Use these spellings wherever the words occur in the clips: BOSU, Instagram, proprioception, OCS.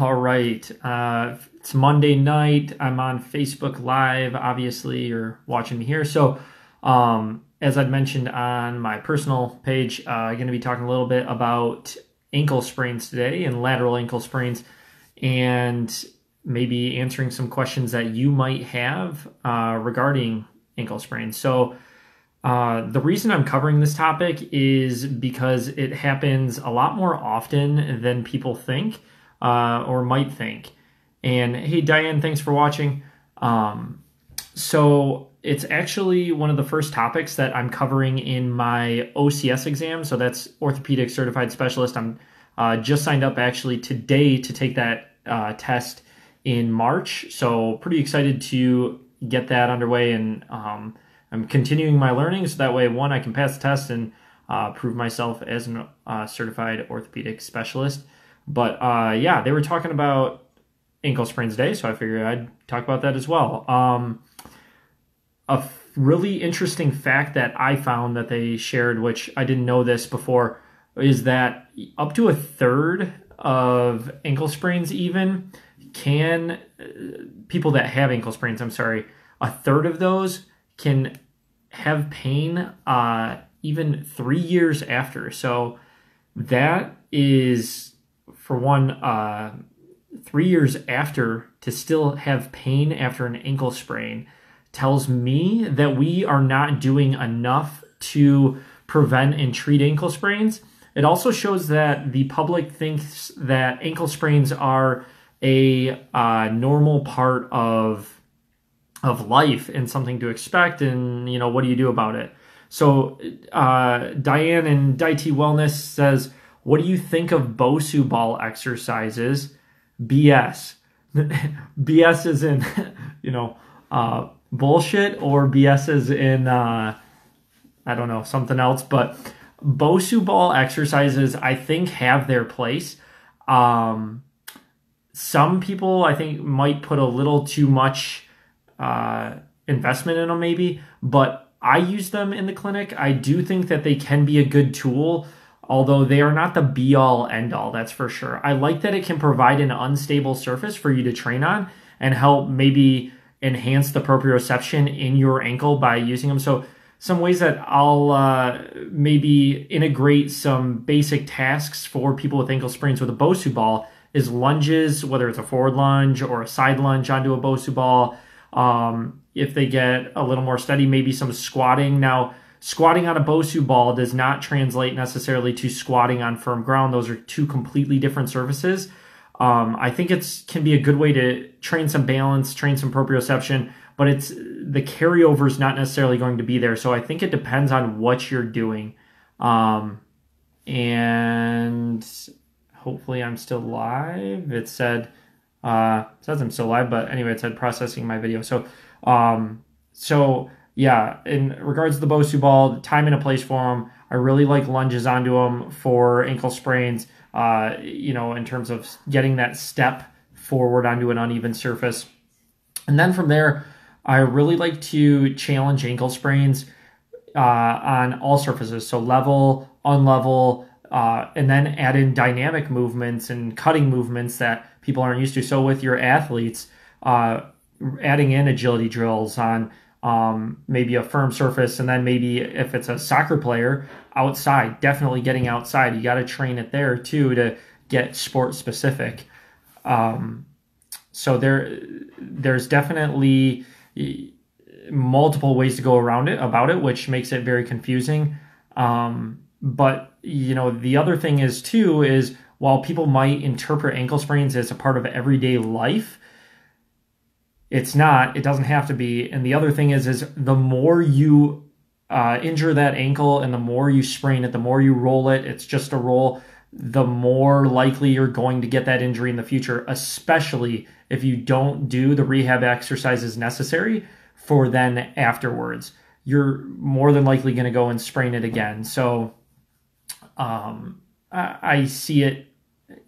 All right, it's Monday night. I'm on Facebook Live, obviously, you're watching me here. So as I'd mentioned on my personal page, I'm going to be talking a little bit about ankle sprains today and lateral ankle sprains, and maybe answering some questions that you might have regarding ankle sprains. So the reason I'm covering this topic is because it happens a lot more often than people think. Or might think. And hey, Diane, thanks for watching. So it's actually one of the first topics that I'm covering in my OCS exam. So that's Orthopedic Certified Specialist. I'm just signed up actually today to take that test in March. So pretty excited to get that underway. And I'm continuing my learning so that way, one, I can pass the test and prove myself as an certified orthopedic specialist. But yeah, they were talking about ankle sprains today, so I figured I'd talk about that as well. A really interesting fact that I found that they shared, which I didn't know this before, is that up to a third of ankle sprains even can, people that have ankle sprains, I'm sorry, a third of those can have pain even 3 years after. So that is... For one, 3 years after, to still have pain after an ankle sprain tells me that we are not doing enough to prevent and treat ankle sprains. It also shows that the public thinks that ankle sprains are a normal part of life and something to expect, and, you know, what do you do about it? So Diane in DIT Wellness says, what do you think of BOSU ball exercises? BS. BS is in, you know, bullshit, or BS is in, I don't know, something else. But BOSU ball exercises, I think, have their place. Some people, I think, might put a little too much investment in them maybe. But I use them in the clinic. I do think that they can be a good tool, although they are not the be-all, end-all, that's for sure. I like that it can provide an unstable surface for you to train on and help maybe enhance the proprioception in your ankle by using them. So some ways that I'll maybe integrate some basic tasks for people with ankle sprains with a BOSU ball is lunges, whether it's a forward lunge or a side lunge onto a BOSU ball. If they get a little more steady, maybe some squatting. Now, squatting on a BOSU ball does not translate necessarily to squatting on firm ground. Those are two completely different surfaces. I think it can be a good way to train some balance, train some proprioception, but it's the carryover is not necessarily going to be there. So I think it depends on what you're doing. And hopefully I'm still live. It said, says I'm still live, but anyway, it said processing my video. So, yeah, in regards to the BOSU ball, the time and a place for them, I really like lunges onto them for ankle sprains, you know, in terms of getting that step forward onto an uneven surface. And then from there, I really like to challenge ankle sprains on all surfaces, so level, unlevel, and then add in dynamic movements and cutting movements that people aren't used to. So with your athletes, adding in agility drills on maybe a firm surface, and then maybe if it's a soccer player, outside, definitely getting outside. You got to train it there too to get sport specific. So there's definitely multiple ways to go around it, about it, which makes it very confusing. But you know, the other thing is too, is while people might interpret ankle sprains as a part of everyday life, it's not, it doesn't have to be. And the other thing is the more you injure that ankle and the more you sprain it, the more you roll it, it's just a roll, the more likely you're going to get that injury in the future, especially if you don't do the rehab exercises necessary for then afterwards. You're more than likely going to go and sprain it again. So I see it,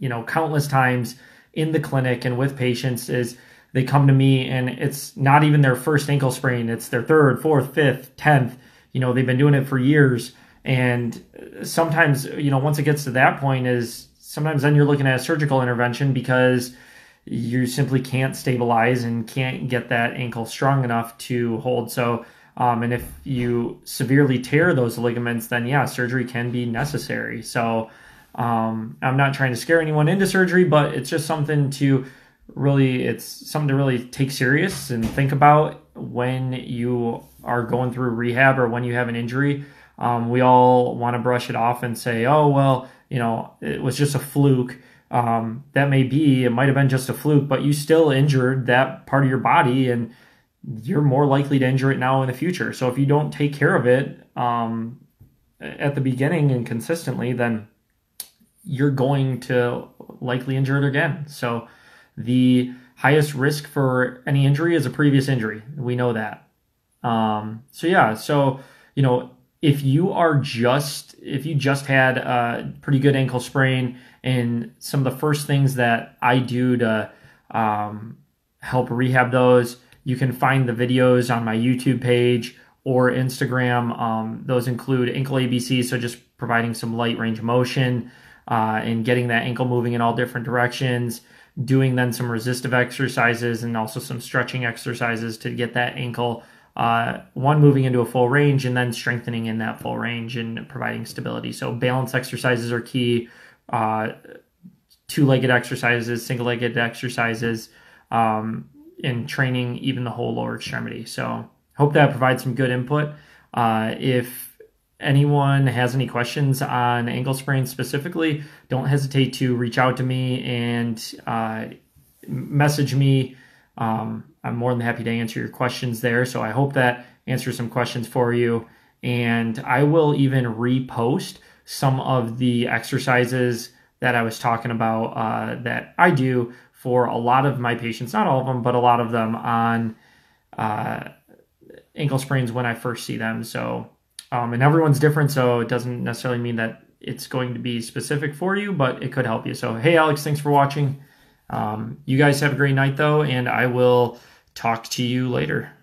you know, countless times in the clinic and with patients is, they come to me and it's not even their first ankle sprain. It's their third, fourth, fifth, 10th. You know, they've been doing it for years. And sometimes, you know, once it gets to that point is sometimes then you're looking at a surgical intervention because you simply can't stabilize and can't get that ankle strong enough to hold. So, and if you severely tear those ligaments, then yeah, surgery can be necessary. So I'm not trying to scare anyone into surgery, but it's just something to really, it's something to really take serious and think about when you are going through rehab or when you have an injury. We all want to brush it off and say, oh, well, you know, it was just a fluke. That may be, it might have been just a fluke, but you still injured that part of your body and you're more likely to injure it now in the future. So if you don't take care of it at the beginning and consistently, then you're going to likely injure it again. So the highest risk for any injury is a previous injury. We know that. So yeah, so, you know, if you just had a pretty good ankle sprain, and some of the first things that I do to help rehab those, you can find the videos on my YouTube page or Instagram. Those include ankle ABC, so just providing some light range of motion and getting that ankle moving in all different directions, doing then some resistive exercises and also some stretching exercises to get that ankle one, moving into a full range, and then strengthening in that full range and providing stability. So balance exercises are key, two-legged exercises, single-legged exercises, and training even the whole lower extremity. So hope that provides some good input. If anyone has any questions on ankle sprains specifically, don't hesitate to reach out to me and message me. I'm more than happy to answer your questions there. So I hope that answers some questions for you. And I will even repost some of the exercises that I was talking about that I do for a lot of my patients, not all of them, but a lot of them, on ankle sprains when I first see them. So, and everyone's different, so it doesn't necessarily mean that it's going to be specific for you, but it could help you. So, hey, Alex, thanks for watching. You guys have a great night, though, and I will talk to you later.